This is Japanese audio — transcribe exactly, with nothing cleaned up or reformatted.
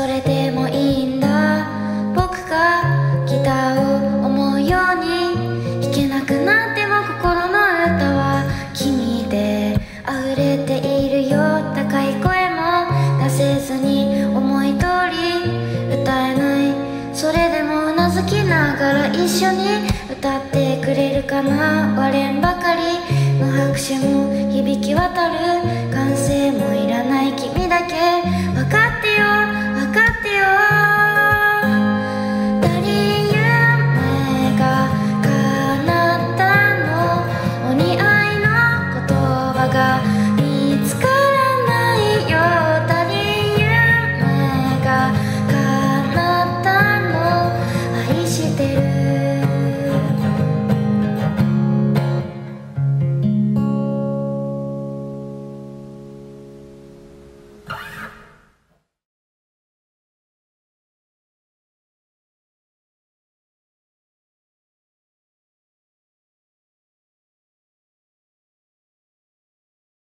それでもいいんだ。僕がギターを思うように弾けなくなっても心の歌は君で溢れているよ。高い声も出せずに思い通り歌えない。それでもうなずきながら一緒に歌ってくれるかな。割れんばかりの拍手も響き渡る。